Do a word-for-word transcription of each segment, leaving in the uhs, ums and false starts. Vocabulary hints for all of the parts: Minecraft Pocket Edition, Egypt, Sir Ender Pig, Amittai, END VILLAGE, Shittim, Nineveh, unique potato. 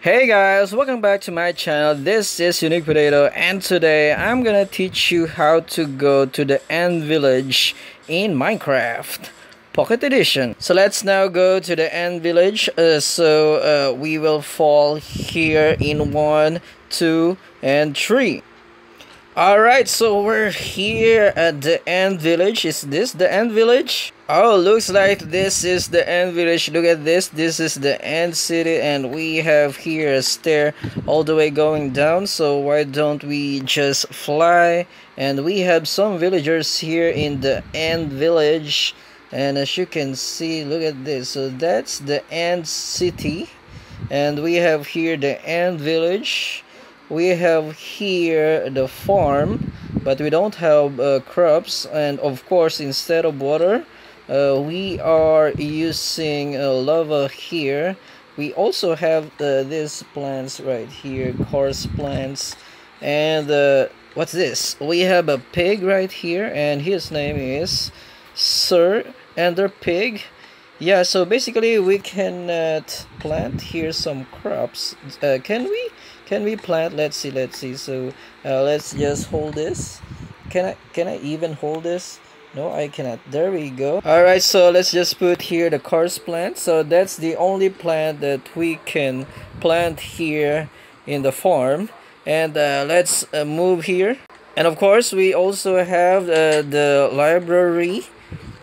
Hey guys, welcome back to my channel. This is Unique Potato, and today I'm gonna teach you how to go to the End Village in Minecraft Pocket Edition. So let's now go to the End Village. Uh, so uh, we will fall here in one, two, and three. Alright, so we're here at the End Village. Is this the End Village? Oh, looks like this is the End Village. Look at this. This is the End City, and we have here a stair all the way going down. So why don't we just fly? And we have some villagers here in the End Village. And as you can see, look at this. So that's the End City. And we have here the End Village. We have here the farm, but we don't have uh, crops, and of course instead of water uh, we are using uh, lava here. We also have uh, these plants right here, coarse plants, and uh, what's this? We have a pig right here, and his name is Sir Ender Pig. Yeah, so basically we cannot plant here some crops. Uh, can we? Can we plant? Let's see, let's see. So uh, let's just hold this. Can I can I even hold this? No, I cannot. There we go. Alright, so let's just put here the coarse plant. So that's the only plant that we can plant here in the farm. And uh, let's uh, move here. And of course, we also have uh, the library.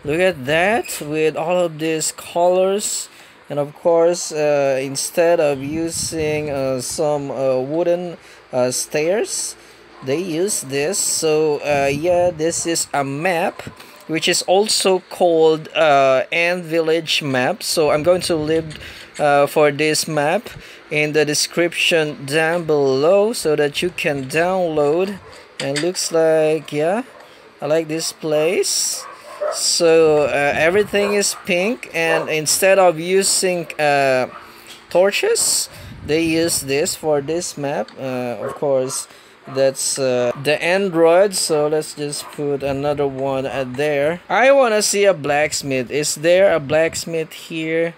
Look at that, with all of these colors. And of course, uh, instead of using uh, some uh, wooden uh, stairs, they use this. So uh, yeah, this is a map, which is also called uh, End Village map. So I'm going to leave uh, for this map in the description down below so that you can download. And looks like, yeah, I like this place. So uh, everything is pink, and instead of using uh, torches, they use this for this map. Uh, of course, that's uh, the end rod, so let's just put another one uh, there. I want to see a blacksmith. Is there a blacksmith here?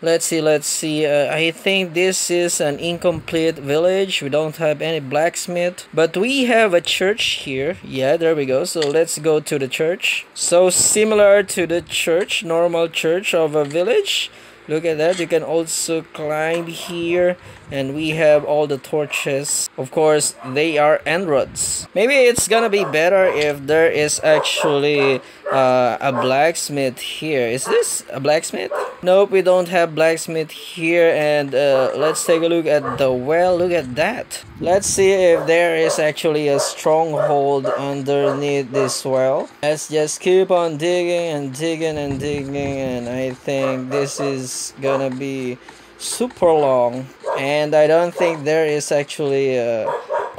Let's see, let's see. Uh, I think this is an incomplete village. We don't have any blacksmith. But we have a church here. Yeah, there we go. So let's go to the church. So similar to the church, normal church of a village. Look at that. You can also climb here. And we have all the torches. Of course, they are end rods. Maybe it's gonna be better if there is actually uh, a blacksmith here. Is this a blacksmith? Nope, we don't have blacksmith here. And uh, let's take a look at the well. Look at that. Let's see if there is actually a stronghold underneath this well. Let's just keep on digging and digging and digging, and I think this is gonna be super long. And I don't think there is actually uh...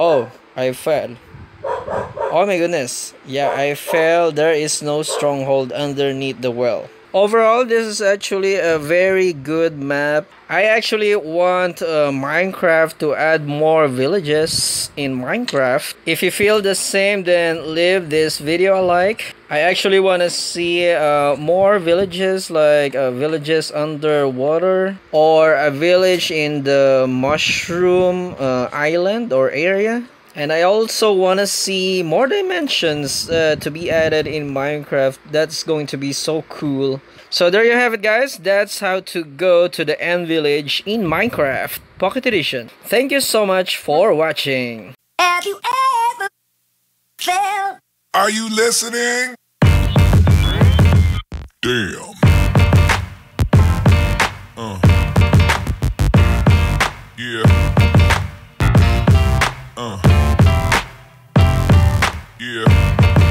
oh, I fell. Oh my goodness. Yeah, I fell. There is no stronghold underneath the well. Overall, this is actually a very good map. I actually want uh, Minecraft to add more villages in Minecraft. If you feel the same, then leave this video a like. I actually want to see uh, more villages, like uh, villages underwater, or a village in the mushroom uh, island or area. And I also want to see more dimensions uh, to be added in Minecraft. That's going to be so cool. So there you have it, guys. That's how to go to the End Village in Minecraft Pocket Edition. Thank you so much for watching. Have you ever felt? Are you listening? Damn. Uh. Yeah. Uh. Yeah.